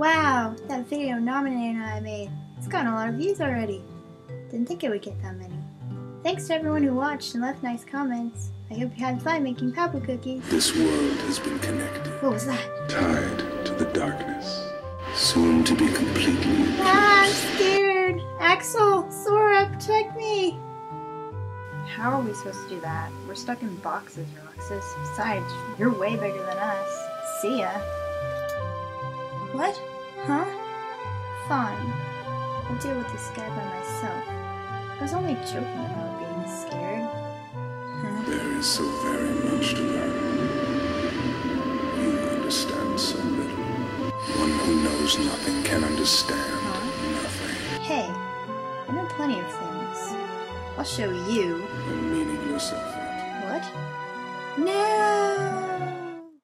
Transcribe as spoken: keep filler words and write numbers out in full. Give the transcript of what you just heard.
Wow, that video Naminé and I made, it's gotten a lot of views already. Didn't think it would get that many. Thanks to everyone who watched and left nice comments. I hope you had fun making Paopu cookies. This world has been connected. What was that? Tied to the darkness. Soon to be completely... Ah, I'm scared! Axel! Sora, protect me! How are we supposed to do that? We're stuck in boxes, Roxas. Besides, you're way bigger than us. See ya. What? Huh? Fine. I'll deal with this guy by myself. I was only joking about being scared. Huh? There is so very much to learn. You understand so little. One who knows nothing can understand huh? nothing. Hey, I know plenty of things. I'll show you. A meaningless effort. What? No!